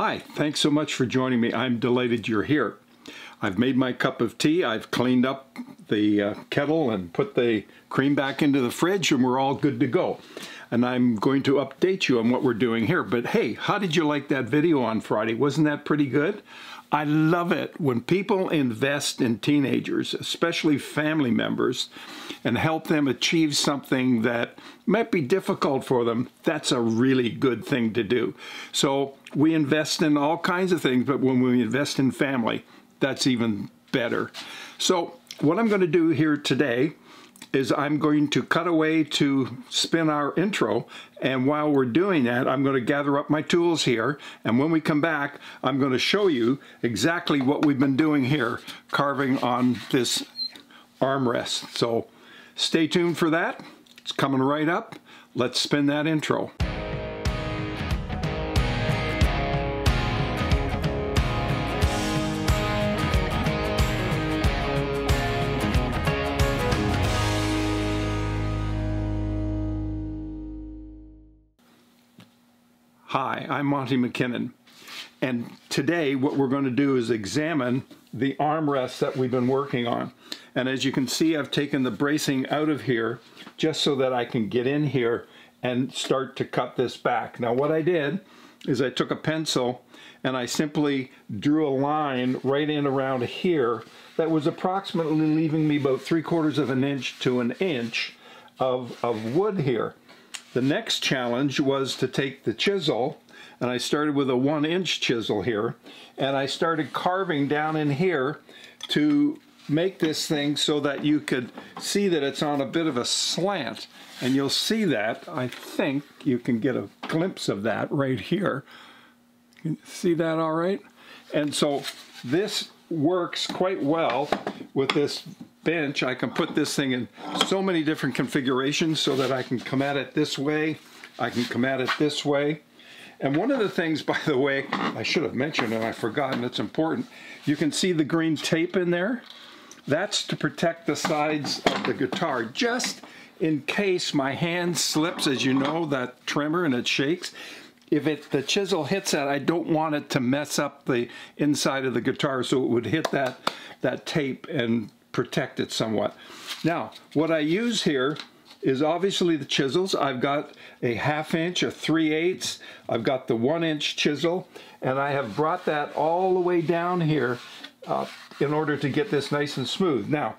Hi, thanks so much for joining me. I'm delighted you're here. I've made my cup of tea, I've cleaned up the kettle and put the cream back into the fridge, and we're all good to go. And I'm going to update you on what we're doing here. But hey, how did you like that video on Friday? Wasn't that pretty good? I love it when people invest in teenagers, especially family members, and help them achieve something that might be difficult for them. That's a really good thing to do. So we invest in all kinds of things, but when we invest in family, that's even better. So what I'm going to do here today is I'm going to cut away to spin our intro, and while we're doing that, I'm going to gather up my tools here, and when we come back, I'm going to show you exactly what we've been doing here, carving on this armrest. So stay tuned for that. It's coming right up. Let's spin that intro. Hi, I'm Monty McKinnon, and today what we're going to do is examine the armrests that we've been working on. And as you can see, I've taken the bracing out of here just so that I can get in here and start to cut this back. Now what I did is I took a pencil and I simply drew a line right in around here that was approximately leaving me about 3/4 of an inch to an inch of wood here. The next challenge was to take the chisel, and I started with a 1-inch chisel here, and I started carving down in here to make this thing so that you could see that it's on a bit of a slant. And you'll see that, I think you can get a glimpse of that right here. You can see that all right? And so this works quite well with this bench. I can put this thing in so many different configurations so that I can come at it this way, I can come at it this way. And one of the things, by the way, I should have mentioned and I've forgotten, it's important, you can see the green tape in there. That's to protect the sides of the guitar, just in case my hand slips, as you know, that tremor and it shakes. If the chisel hits that, I don't want it to mess up the inside of the guitar, so it would hit that tape and protect it somewhat. Now, what I use here is obviously the chisels. I've got a 1/2 inch, a 3/8, I've got the 1-inch chisel, and I have brought that all the way down here in order to get this nice and smooth. Now,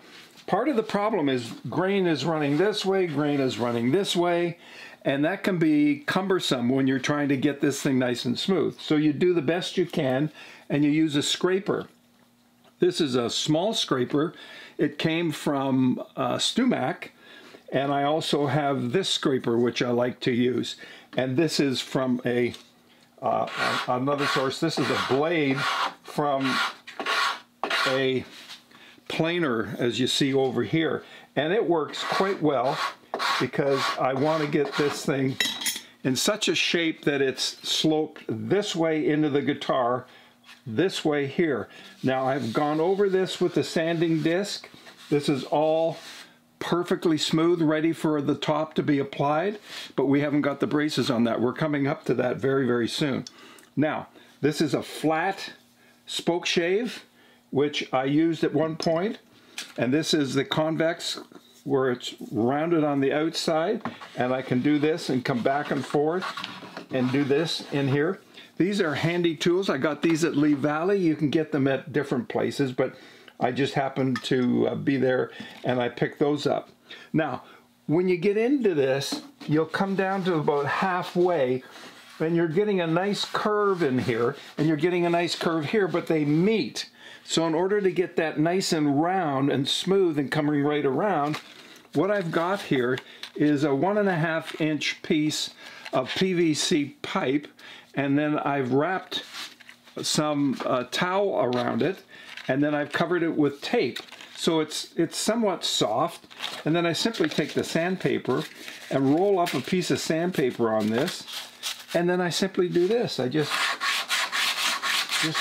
part of the problem is grain is running this way, grain is running this way, and that can be cumbersome when you're trying to get this thing nice and smooth. So you do the best you can, and you use a scraper. This is a small scraper. It came from StuMac, and I also have this scraper, which I like to use. And this is from another source. This is a blade from a planer, as you see over here. And it works quite well because I want to get this thing in such a shape that it's sloped this way into the guitar, this way here. Now I've gone over this with the sanding disc. This is all perfectly smooth, ready for the top to be applied, but we haven't got the braces on that. We're coming up to that very, very soon. Now, this is a flat spoke shave, which I used at one point, and this is the convex where it's rounded on the outside, and I can do this and come back and forth and do this in here. These are handy tools. I got these at Lee Valley. You can get them at different places, but I just happened to be there and I picked those up. Now, when you get into this, you'll come down to about halfway and you're getting a nice curve in here and you're getting a nice curve here, but they meet. So in order to get that nice and round and smooth and coming right around, what I've got here is a 1.5-inch piece of PVC pipe, and then I've wrapped some towel around it, and then I've covered it with tape. So it's somewhat soft, and then I simply take the sandpaper and roll up a piece of sandpaper on this, and then I simply do this. I just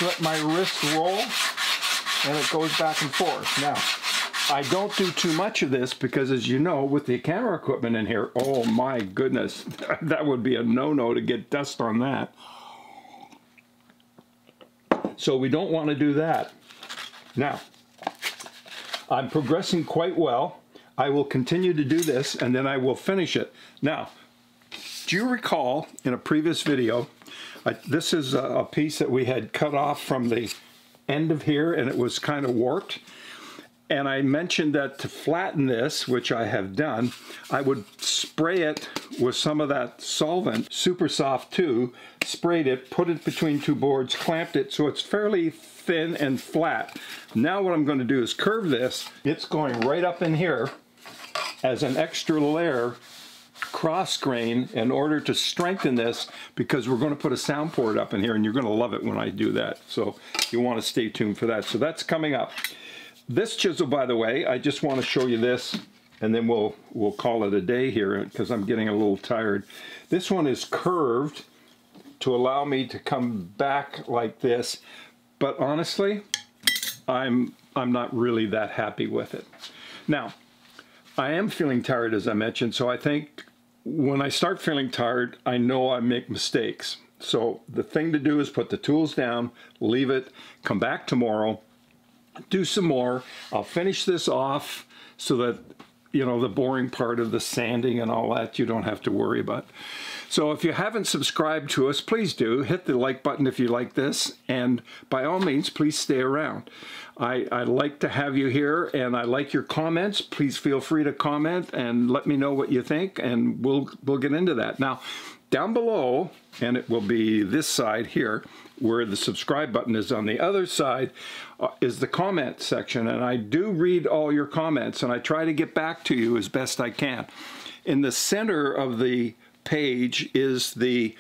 let my wrist roll, and it goes back and forth. Now, I don't do too much of this because, as you know, with the camera equipment in here, oh my goodness, that would be a no-no to get dust on that. So we don't want to do that. Now, I'm progressing quite well. I will continue to do this and then I will finish it. Now, do you recall in a previous video, this is a piece that we had cut off from the end of here and it was kind of warped. And I mentioned that to flatten this, which I have done, I would spray it with some of that solvent, Super Soft 2, sprayed it, put it between two boards, clamped it so it's fairly thin and flat. Now what I'm going to do is curve this. It's going right up in here as an extra layer cross grain in order to strengthen this, because we're going to put a soundboard up in here and you're going to love it when I do that. So you want to stay tuned for that. So that's coming up. This chisel, by the way, I just want to show you this and then we'll call it a day here because I'm getting a little tired. This one is curved to allow me to come back like this, but honestly, I'm not really that happy with it. Now, I am feeling tired as I mentioned, so I think when I start feeling tired, I know I make mistakes. So the thing to do is put the tools down, leave it, come back tomorrow, do some more. I'll finish this off so that, you know, the boring part of the sanding and all that you don't have to worry about. So if you haven't subscribed to us, please do. Hit the like button if you like this, and by all means, please stay around. I like to have you here, and I like your comments. Please feel free to comment and let me know what you think, and we'll get into that. Now, down below, and it will be this side here, where the subscribe button is on the other side, is the comment section, and I do read all your comments, and I try to get back to you as best I can. In the center of the page is the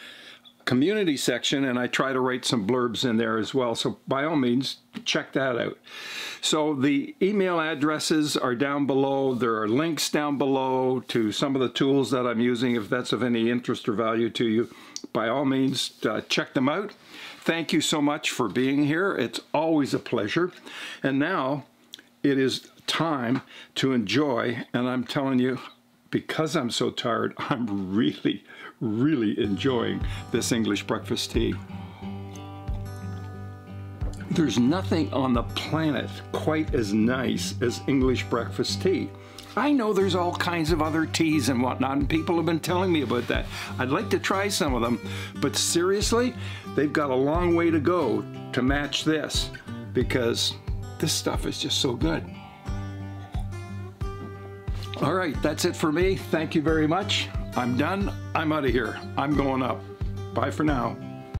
community section, and I try to write some blurbs in there as well, so by all means, check that out. So the email addresses are down below. There are links down below to some of the tools that I'm using. If that's of any interest or value to you, by all means, check them out. Thank you so much for being here. It's always a pleasure. And now it is time to enjoy. And I'm telling you, because I'm so tired, I'm really, really enjoying this English breakfast tea. There's nothing on the planet quite as nice as English breakfast tea. I know there's all kinds of other teas and whatnot, and people have been telling me about that. I'd like to try some of them, but seriously, they've got a long way to go to match this, because this stuff is just so good. All right, that's it for me. Thank you very much. I'm done. I'm out of here. I'm going up. Bye for now.